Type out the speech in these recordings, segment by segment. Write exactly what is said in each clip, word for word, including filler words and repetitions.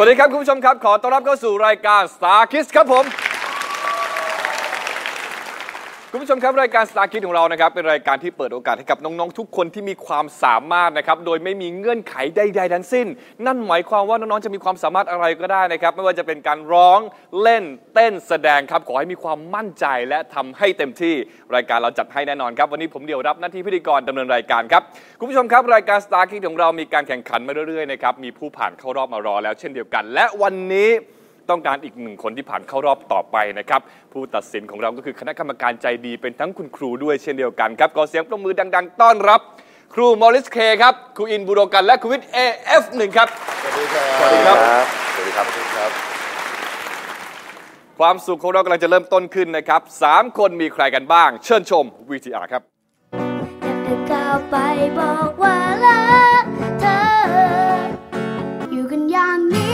สวัสดีครับคุณผู้ชมครับขอต้อนรับเข้าสู่รายการ Star Kids ครับผมคุณผู้ชมครับรายการ Star Kids ของเรานะครับเป็นรายการที่เปิดโอกาสให้กับน้องๆทุกคนที่มีความสามารถนะครับโดยไม่มีเงื่อนไขใดๆทั้งสิ้นนั่นหมายความว่าน้องๆจะมีความสามารถอะไรก็ได้นะครับไม่ว่าจะเป็นการร้องเล่นเต้นแสดงครับขอให้มีความมั่นใจและทำให้เต็มที่รายการเราจัดให้แน่นอนครับวันนี้ผมเดี่ยวรับหน้าที่พิธีกรดำเนินรายการครับคุณผู้ชมครับรายการ Star Kids ของเรามีการแข่งขันมาเรื่อยๆนะครับมีผู้ผ่านเข้ารอบมารอแล้วเช่นเดียวกันและวันนี้ต้องการอีกหนึ่งคนที่ผ่านเข้ารอบต่อไปนะครับผู้ตัดสินของเราก็คือคณะกรรมการใจดีเป็นทั้งคุณครูด้วยเช่นเดียวกันครับขอเสียงปรบมือดังๆต้อนรับครูมอริสเคครับครูอินบูโรกันและครูวิทย์ เอ เอฟ หนึ่งครับสวัสดีครับสวัสดีครับสวัสดีครับความสุขของเรากำลังจะเริ่มต้นขึ้นนะครับสามคนมีใครกันบ้างเชิญชม วี ที อาร์ ครับก้าวไปบอกว่ารักเธออยู่กันอย่างนี้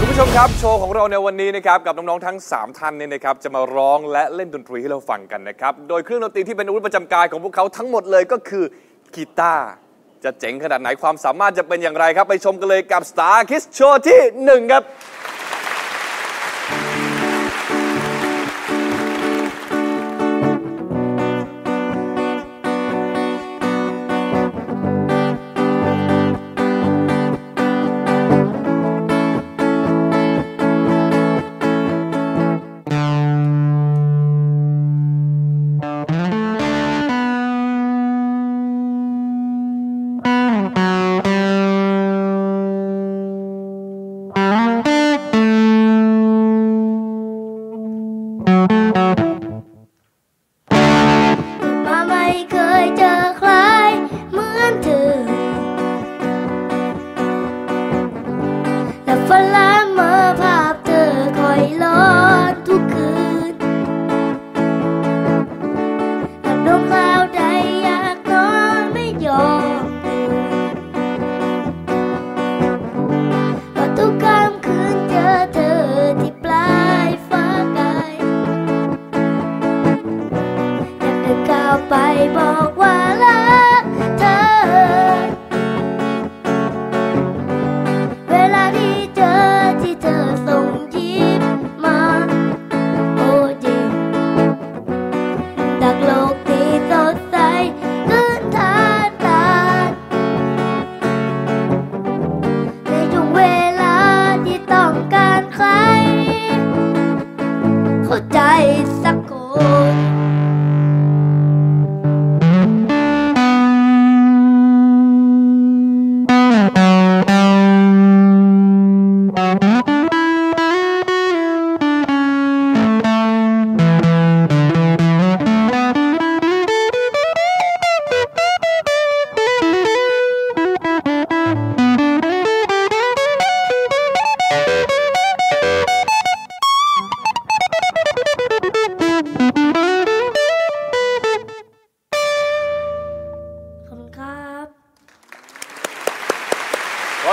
คุณผู้ชมครับโชว์ของเราในวันนี้นะครับกับน้องๆทั้งสามท่านเนี่ยนะครับจะมาร้องและเล่นดนตรีให้เราฟังกันนะครับโดยเครื่องดนตรีที่เป็นอาวุธประจำกายของพวกเขาทั้งหมดเลยก็คือกีตาร์จะเจ๋งขนาดไหนความสามารถจะเป็นอย่างไรครับไปชมกันเลยกับ Star Kids โชว์ที่หนึ่งครับ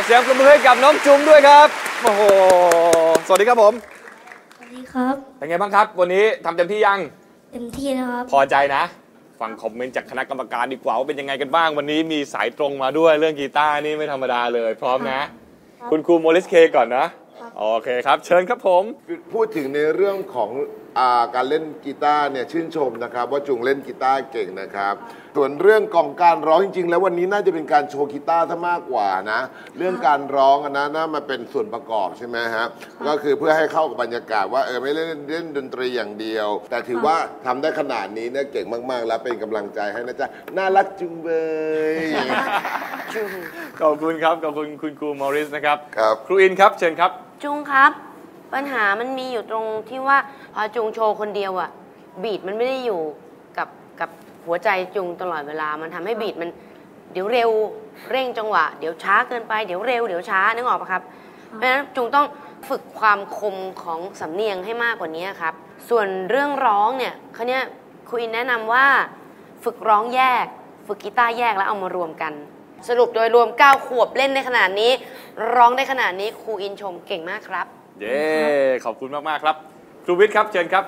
เสียงปรบมือให้กับน้องจุ้มด้วยครับโอ้โหสวัสดีครับผมสวัสดีครับเป็นไงบ้างครับวันนี้ทำเต็มที่ยังเต็มที่นะครับพอใจนะฟังคอมเมนต์จากคณะกรรมการดีกว่าว่าเป็นยังไงกันบ้างวันนี้มีสายตรงมาด้วยเรื่องกีตาร์นี่ไม่ธรรมดาเลยพร้อมนะคุณครูโมริสเคก่อนนะโอเคครับเชิญครับผมพูดถึงในเรื่องของการเล่นกีตาร์เนี่ยชื่นชมนะครับว่าจุงเล่นกีตาร์เก่งนะครับส่วนเรื่องกองการร้องจริงๆแล้ววันนี้น่าจะเป็นการโชว์กีตาร์ซะมากกว่านะเรื่องการร้องนะน่ามาเป็นส่วนประกอบใช่ไหมครับก็คือเพื่อให้เข้ากับบรรยากาศว่าเออไม่เล่นเล่นดนตรีอย่างเดียวแต่ถือว่าทำได้ขนาดนี้เนี่ยเก่งมากๆแล้วเป็นกำลังใจให้นะจ๊ะน่ารักจุงเลยขอบคุณครับขอบคุณคุณครูมอริสนะครับครับครูอินครับเชิญครับจุงครับปัญหามันมีอยู่ตรงที่ว่าพอจุงโชว์คนเดียวอะบีทมันไม่ได้อยู่กับกับหัวใจจุงตลอดเวลามันทำให้บีทมันเดี๋ยวเร็วเร่งจังหวะเดี๋ยวช้าเกินไปเดี๋ยวเร็วเดี๋ยวช้านึกออกปะครับเพราะฉะนั้นจุงต้องฝึกความคมของสำเนียงให้มากกว่านี้ครับส่วนเรื่องร้องเนี่ยเขาเนี่ยครูอินแนะนำว่าฝึกร้องแยกฝึกกีตาร์แยกแล้วเอามารวมกันสรุปโดยรวมเก้าขวบเล่นในขนาดนี้ร้องได้ขนาดนี้ครูอินชมเก่งมากครับเย้ขอบคุณมากๆครับ ชูวิทย์ครับเชิญครับ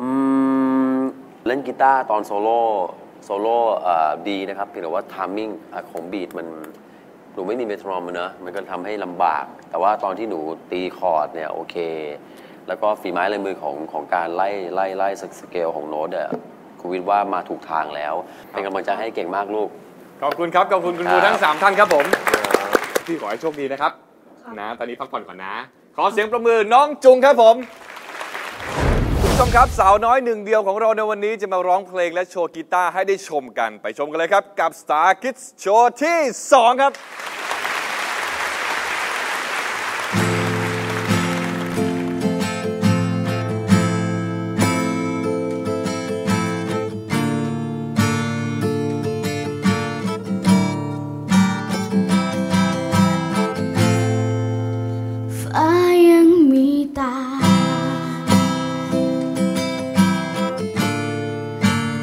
อืมเล่นกีตาร์ตอนโซโล่โซโล่ดีนะครับเพียงแต่ว่าทามมิ่งของบีทมันหนูไม่มีเมทรอนอมนะมันก็ทำให้ลำบากแต่ว่าตอนที่หนูตีคอร์ดเนี่ยโอเคแล้วก็ฝีไม้ลายมือของของการไล่ไล่ไล่สเกลของโน้ตเนี่ยคุณวิทย์ว่ามาถูกทางแล้วเป็นกำลังใจให้เก่งมากลูกขอบคุณครับขอบคุณคุณครูทั้งสามท่านครับผมพี่ขอให้โชคดีนะครับนะตอนนี้พักผ่อนก่อนนะขอเสียงปรบมือน้องจุงครับผมคุณผู้ชมครับสาวน้อยหนึ่งเดียวของเราในวันนี้จะมาร้องเพลงและโชว์กีตาร์ให้ได้ชมกันไปชมกันเลยครับกับ Star Kids โชว์ที่สองครับ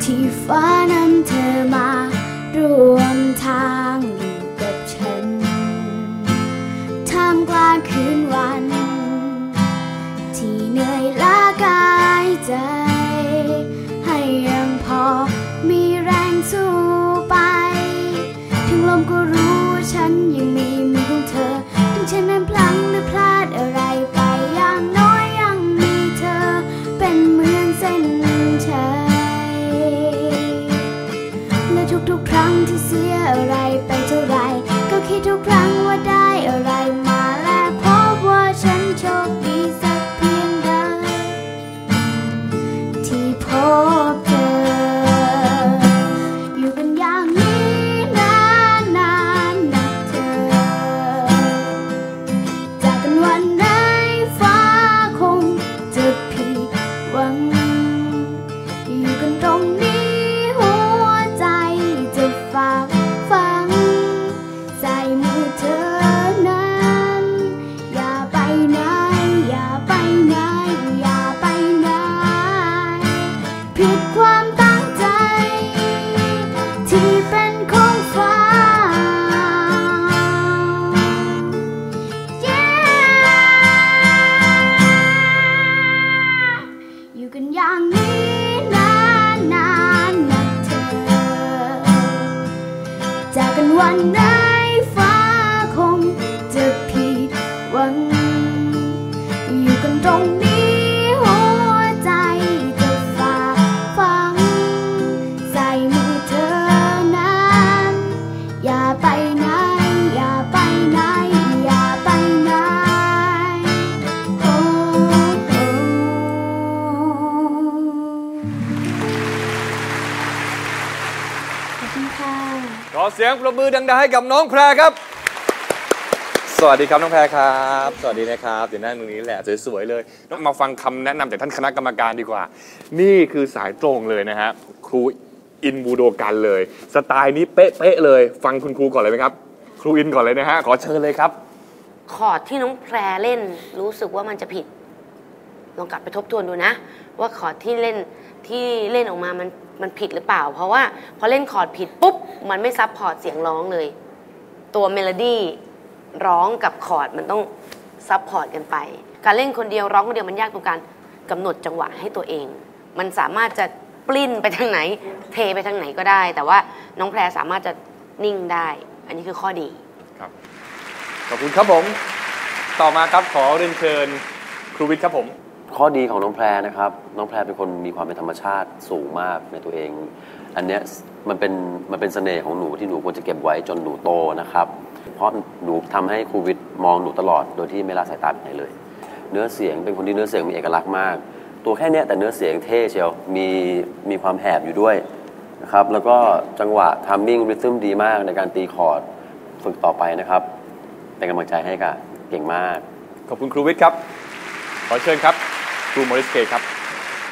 ที่ฟ้านำเธอมารวมทางอยู่กับฉันท่ามกลางคืนวันที่เหนื่อยล้ากายใจให้ยังพอมีแรงสู้ไปถึงลมก็รู้ว่าฉันยังมีมือของเธอถึงฉันนั้นพลั้งหรือพลาดอะไรไปอย่างน้อยยังมีเธอเป็นเหมือนเส้นชัยทุกครั้งที่เสียอะไรไปเท่าไรก็คิดทุกครั้งว่าได้อะไรมาและพบว่าฉันโชคดีสักเพียงใดที่พบเธออยู่กันอย่างนี้นานนานนะเธอจากกันวันไหนฟ้าคงจะผิดหวังอยู่กันตรงนี้จากกันวันไหนฟ้าคงจะผิดหวังอยู่กันตรงนี้หัวใจจะฝากฝังใส่มือเธอนั้นอย่าไปไหนอย่าไปไหนอย่าไปไหนโอ้โอ้ขอบคุณค่ะขอเสียงปรบมือดังๆให้กับน้องแพรครับสวัสดีครับน้องแพรครับสวัสดีนะครับอยู่หน้ามือนี้แหละสวยๆเลยต้องมาฟังคำแนะนำจากท่านคณะกรรมการดีกว่านี่คือสายตรงเลยนะฮะครูอินบูโดกันเลยสไตล์นี้เป๊ะๆเลยฟังคุณครูก่อนเลยไหมครับครูอินก่อนเลยนะฮะขอเชิญเลยครับคอร์ดที่น้องแพรเล่นรู้สึกว่ามันจะผิดลองกลับไปทบทวนดูนะว่าคอร์ดที่เล่นที่เล่นออกมามันมันผิดหรือเปล่าเพราะว่าพอเล่นคอร์ดผิดปุ๊บมันไม่ซับพอร์ตเสียงร้องเลยตัวเมโลดี้ร้องกับคอร์ดมันต้องซับพอร์ตกันไปการเล่นคนเดียวร้องคนเดียวมันยากตรงการกำหนดจังหวะให้ตัวเองมันสามารถจะปลิ้นไปทางไหนเทไปทางไหนก็ได้แต่ว่าน้องแพรสามารถจะนิ่งได้อันนี้คือข้อดีครับขอบคุณครับผมต่อมาครับขอเรียนเชิญครูวิทย์ครับผมข้อดีของน้องแพรนะครับน้องแพรเป็นคนมีความเป็นธรรมชาติสูงมากในตัวเองอันเนี้ยมันเป็นมันเป็นเสน่ห์ของหนูที่หนูควรจะเก็บไว้จนหนูโตนะครับเพราะหนูทำให้ครูวิทย์มองหนูตลอดโดยที่ไม่ละสายตาไปไหนเลยเนื้อเสียงเป็นคนที่เนื้อเสียงมีเอกลักษณ์มากตัวแค่เนี้ยแต่เนื้อเสียงเท่เชียวมีมีความแหบอยู่ด้วยนะครับแล้วก็จังหวะทัมมิ่งริทึมดีมากในการตีคอร์ดฝึกต่อไปนะครับเป็นกำลังใจให้ค่ะเก่งมากขอบคุณครูวิทย์ครับขอเชิญครับครูมอริสเคครับ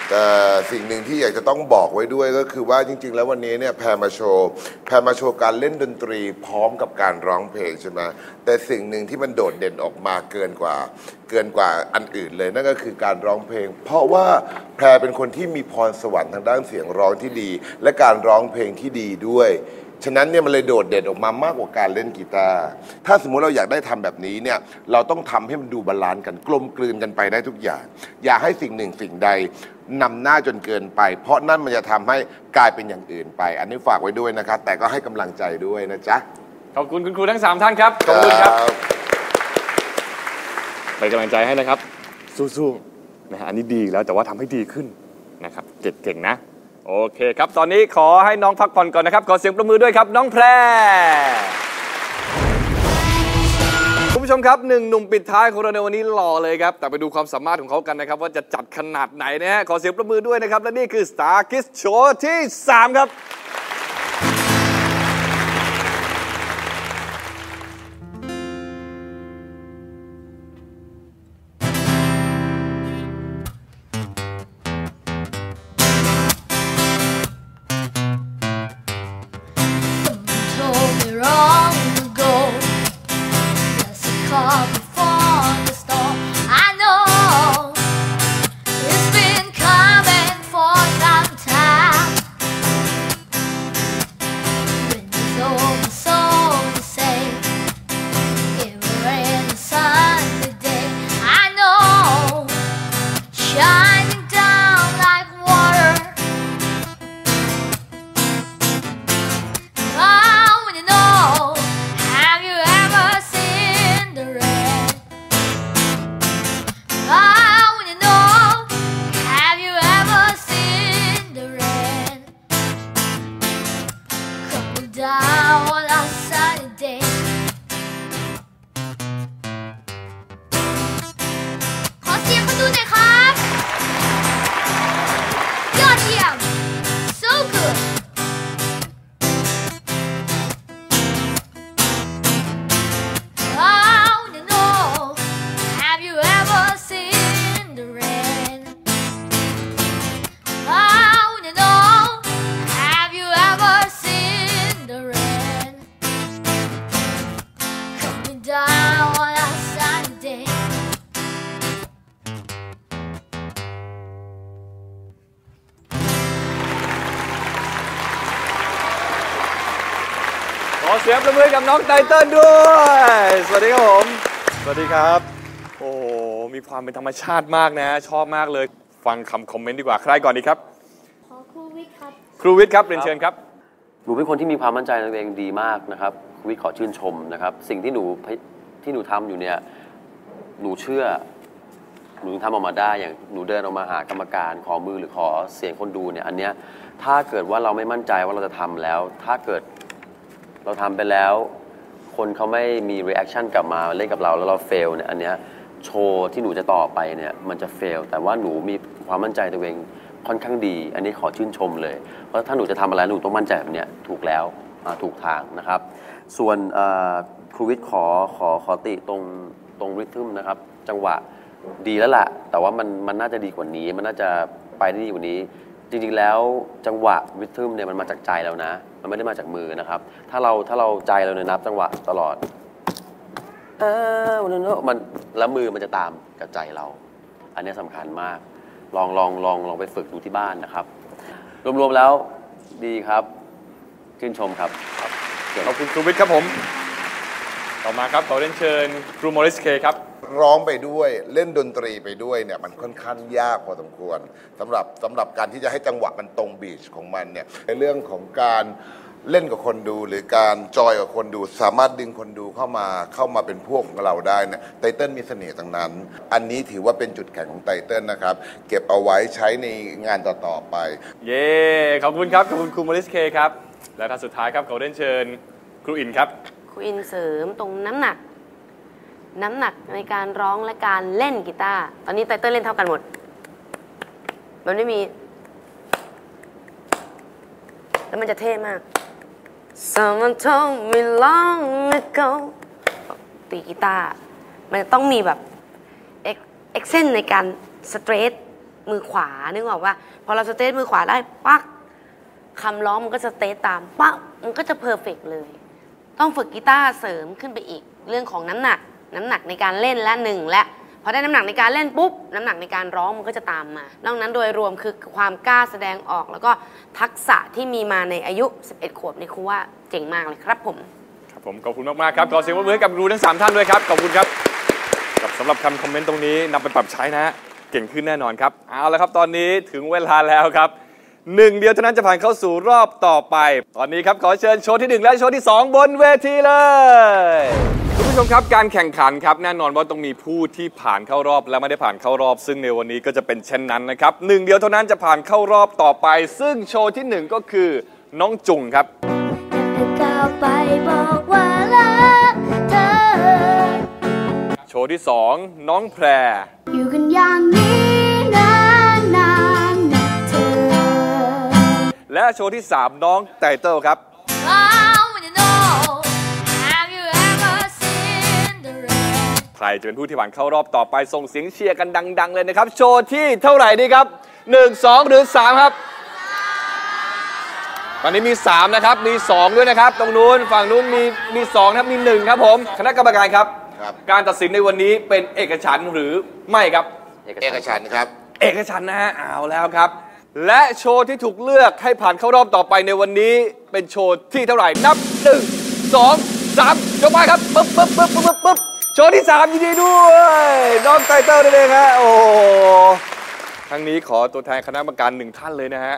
แต่สิ่งหนึ่งที่อยากจะต้องบอกไว้ด้วยก็คือว่าจริงๆแล้ววันนี้เนี่ยแพรมาโชว์แพรมาโชว์การเล่นดนตรีพร้อมกับการร้องเพลงใช่ไหมแต่สิ่งหนึ่งที่มันโดดเด่นออกมาเกินกว่าเกินกว่าอันอื่นเลยนั่นก็คือการร้องเพลงเพราะว่าแพรเป็นคนที่มีพรสวรรค์ทางด้านเสียงร้องที่ดีและการร้องเพลงที่ดีด้วย ฉะนั้นเนี่ยมันเลยโดดเด่นออกมามากกว่าการเล่นกีตาร์ถ้าสมมุติเราอยากได้ทำแบบนี้เนี่ยเราต้องทำให้มันดูบาลานซ์กันกลมกลืนกันไปได้ทุกอย่างอย่าให้สิ่งหนึ่งสิ่งใดนำหน้าจนเกินไปเพราะนั่นมันจะทำให้กลายเป็นอย่างอื่นไปอันนี้ฝากไว้ด้วยนะคะแต่ก็ให้กำลังใจด้วยนะจ๊ะขอบคุณคุณครูทั้งสามท่านครับขอบคุณครับเป็นกำลังใจให้นะครับสู้ๆนะฮะอันนี้ดีแล้วแต่ว่าทำให้ดีขึ้นนะครับเก่งๆนะโอเคครับตอนนี้ขอให้น้องพักผ่อนก่อนนะครับขอเสียงปรบมือด้วยครับน้องแพรคุณผู้ชมครับหนึ่งหนุ่มปิดท้ายของเราในวันนี้หล่อเลยครับแต่ไปดูความสามารถของเขากันนะครับว่าจะจัดขนาดไหนนะฮะขอเสียงปรบมือด้วยนะครับและนี่คือ Star Kids โชว์ที่สามครับเสียงประมือกับน้องไตเติ้ลด้วยสวัสดีครับผมสวัสดีครับโอ้มีความเป็นธรรมชาติมากนะชอบมากเลยฟังคำคอมเมนต์ดีกว่าใครก่อนดีครับขอครูวิทย์ครับครูวิทย์ครับเรียนเชิญครับหนูเป็นคนที่มีความมั่นใจในตัวเองดีมากนะครับครูวิทย์ขอชื่นชมนะครับสิ่งที่หนูที่หนูทำอยู่เนี่ยหนูเชื่อหนูทำออกมาได้อย่างหนูเดินออกมาหากรรมการขอมือหรือขอเสียงคนดูเนี่ยอันเนี้ยถ้าเกิดว่าเราไม่มั่นใจว่าเราจะทำแล้วถ้าเกิดเราทำไปแล้วคนเขาไม่มี reaction กลับมาเล่นกับเราแล้วเรา fail เนี่ยอันเนี้ยโชว์ที่หนูจะต่อไปเนี่ยมันจะ fail แต่ว่าหนูมีความมั่นใจตัวเองค่อนข้างดีอันนี้ขอชื่นชมเลยเพราะถ้าหนูจะทำอะไรหนูต้องมั่นใจแบบเนี้ยถูกแล้วถูกทางนะครับส่วนครูวิทย์ขอขอขอติตรงตรงริทึมนะครับจังหวะดีแล้วล่ะแต่ว่ามันมันน่าจะดีกว่านี้มันน่าจะไปได้ดีกว่านี้จริงๆแล้วจังหวะริทึมเนี่ยมันมาจากใจเรานะมันไม่ได้มาจากมือนะครับถ้าเราถ้าเราใจเราเนี่ยนับจังหวะตลอดเออมันแล้วมือมันจะตามกับใจเราอันนี้สำคัญมากลองลองลองลองไปฝึกดูที่บ้านนะครับรวมๆแล้วดีครับชื่นชมครับขอบคุณครูวิทย์ครับผมต่อมาครับขอเรียนเชิญครูมอริสเคครับร้องไปด้วยเล่นดนตรีไปด้วยเนี่ยมันค่อนข้างยากพอสมควรสำหรับสำหรับการที่จะให้จังหวะมันตรงบีชของมันเนี่ยในเรื่องของการเล่นกับคนดูหรือการจอยกับคนดูสามารถดึงคนดูเข้ามาเข้ามาเป็นพวกของเราได้เนี่ยไตเติ้ลมีเสน่ห์ตรงนั้นอันนี้ถือว่าเป็นจุดแข็งของไตเติ้ลนะครับเก็บเอาไว้ใช้ในงานต่อๆไปเย้ขอบคุณครับขอบคุณครูมอริสเคครับและท่านสุดท้ายครับขอเรียนเชิญครูอินครับครูอินเสริมตรงน้ำหนักน้ำหนักในการร้องและการเล่นกีตาร์ตอนนี้ไตเติ้ลเล่นเท่ากันหมดมันไม่มีแล้วมันจะเท่มาก Someone told me long ago ตีกีตาร์มันต้องมีแบบเอ็กเซนในการสเตรทมือขวานึกออกว่าพอเราสเตรทมือขวาได้ปักคำร้องมันก็สเตรทตามปักมันก็จะเพอร์เฟกต์เลยต้องฝึกกีตาร์เสริมขึ้นไปอีกเรื่องของน้ำหนักน้ำหนักในการเล่นและหนึ่งและพ อได้น้ำหนักในการเล่นปุ๊บน้ำหนักในการร้องมันก็จะตามมาดังนั้นโดยรวมคือความกล้าแสดงออกแล้วก็ทักษะที่มีมาในอายุสิบเอ็ดขวบนี่ครูว่าเจ๋งมากเลยครับผมครับผมขอบคุณมากๆครับขอเสียงปรบมือให้กับครูทั้งสามท่านด้วยครับขอบคุณครับกับสำหรับคำคอมเมนต์ตรงนี้นำไปปรับใช้นะเก่งขึ้นแน่นอนครับเอาละครับตอนนี้ถึงเวลาแล้วครับหนึ่งเดียวเท่านั้นจะผ่านเข้าสู่รอบต่อไปตอนนี้ครับขอเชิญโชว์ที่หนึ่งและโชว์ที่สองบนเวทีเลยคุณผู้ชมครับการแข่งขันครับแน่นอนว่าต้องมีผู้ที่ผ่านเข้ารอบและไม่ได้ผ่านเข้ารอบซึ่งในวันนี้ก็จะเป็นเช่นนั้นนะครับหนึ่งเดียวเท่านั้นจะผ่านเข้ารอบต่อไปซึ่งโชว์ที่หนึ่งก็คือน้องจุงครับโชว์ที่สองน้องแพรอยู่กันอย่างนี้และโชว์ที่สามน้องไตเติ้ลครับใครจะเป็นผู้ที่ผ่านเข้ารอบต่อไปส่งเสียงเชียร์กันดังๆเลยนะครับโชว์ที่เท่าไหร่ดีครับหนึ่ง สองหรือสามครับตอนนี้มีสามนะครับมีสองด้วยนะครับตรงนู้นฝั่งนู้นมีมีสองนะครับมีหนึ่งครับผมคณะกรรมการครับการตัดสินในวันนี้เป็นเอกฉันท์หรือไม่ครับเอกฉันท์ครับเอกฉันท์นะฮะเอาแล้วครับและโชว์ที่ถูกเลือกให้ผ่านเข้ารอบต่อไปในวันนี้เป็นโชว์ที่เท่าไหร่นับหนึ่ง สอง สามยกไปครับปึ๊บปึ๊บปึ๊บปึ๊บปึ๊บโชว์ที่สามยินดีด้วยน้องไตเติ้ลนั่นเองฮะโอ้ครั้งนี้ขอตัวแทนคณะกรรมการหนึ่งท่านเลยนะฮะ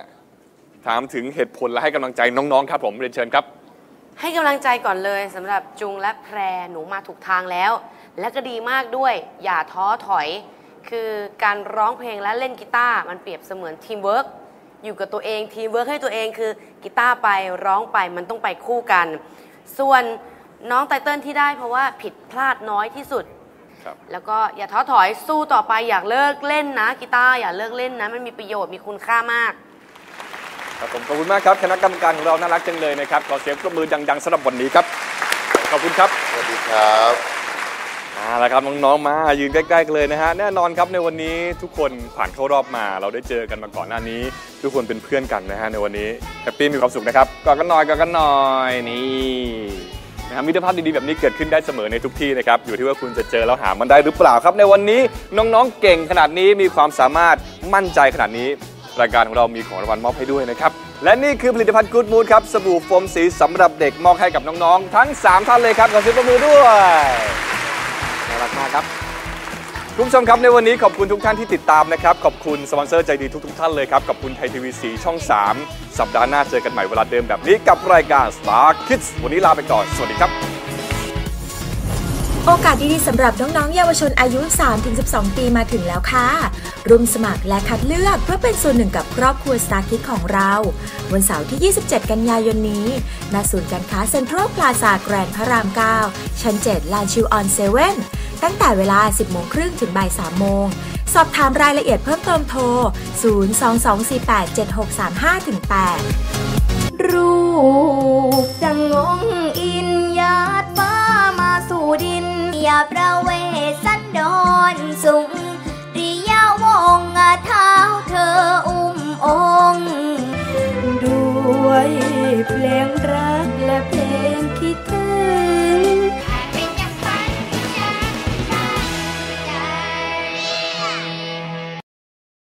ถามถึงเหตุผลและให้กำลังใจน้องๆครับผมเรียนเชิญครับให้กำลังใจก่อนเลยสำหรับจุงและแพรหนูมาถูกทางแล้วและก็ดีมากด้วยอย่าท้อถอยคือการร้องเพลงและเล่นกีตาร์มันเปรียบเสมือนทีมเวิร์กอยู่กับตัวเองทีมเวิร์กให้ตัวเองคือกีตาร์ไปร้องไปมันต้องไปคู่กันส่วนน้องไตเติ้ลที่ได้เพราะว่าผิดพลาดน้อยที่สุดแล้วก็อย่าท้อถอยสู้ต่อไปอยากเลิกเล่นนะกีตาร์อย่าเลิกเล่นนะมันมีประโยชน์มีคุณค่ามากครับผมขอบคุณมากครับคณะกรรมการของเราน่ารักจังเลยนะครับขอเสียงปรบมือดังๆสำหรับวันนี้ครับขอบคุณครับสวัสดีครับมาแล้วครับน้องๆมายืนใกล้ๆกันเลยนะฮะแน่นอนครับในวันนี้ทุกคนผ่านเข้ารอบมาเราได้เจอกันมาก่อนหน้านี้ทุกคนเป็นเพื่อนกันนะฮะในวันนี้แฮปปี้มีความสุขนะครับกอดกันหน่อยกอดกันหน่อยนี่นะครับมิตรภาพดีๆแบบนี้เกิดขึ้นได้เสมอในทุกที่นะครับอยู่ที่ว่าคุณจะเจอแล้วหามันได้หรือเปล่าครับในวันนี้น้องๆเก่งขนาดนี้มีความสามารถมั่นใจขนาดนี้รายการของเรามีของรางวัลมอบให้ด้วยนะครับและนี่คือผลิตภัณฑ์กู๊ดมูดครับสบู่โฟมสีสำหรับเด็กมอบให้กับน้องๆทั้งสามท่านเลยครับขอเสียงปรบมือด้วยน่ารักมากครับคุณผู้ชมครับในวันนี้ขอบคุณทุกท่านที่ติดตามนะครับขอบคุณสปอนเซอร์ใจดีทุกๆท่านเลยครับขอบคุณไทยทีวีสีช่องสามสัปดาห์หน้าเจอกันใหม่เวลาเดิมแบบนี้กับรายการ Star Kids วันนี้ลาไปก่อนสวัสดีครับโอกาสดีๆสำหรับน้องๆเยาวชนอายุ สามถึงสิบสอง ปีมาถึงแล้วค่ะร่วมสมัครและคัดเลือกเพื่อเป็นส่วนหนึ่งกับครอบครัว Star Kids ของเราวันเสาร์ที่ ยี่สิบเจ็ด กันยายนนี้ณศูนย์การค้าเซ็นทรัลพลาซาแกรนด์พระราม เก้า ชั้น เจ็ด ลานชิลออน เซเว่น ตั้งแต่เวลา สิบโมงครึ่ง ถึง บ่ายสามโมง สอบถามรายละเอียดเพิ่มเติมโทร ศูนย์ สอง สอง สี่ แปด เจ็ด หก สาม ห้า แปด รูปดังงงอินญาติฟ้ามาสู่ดินอย่าประเวสันดรสูงริยาวงเท้าเธออุ้มองค์ด้วยเพลงรักและเพลงคิด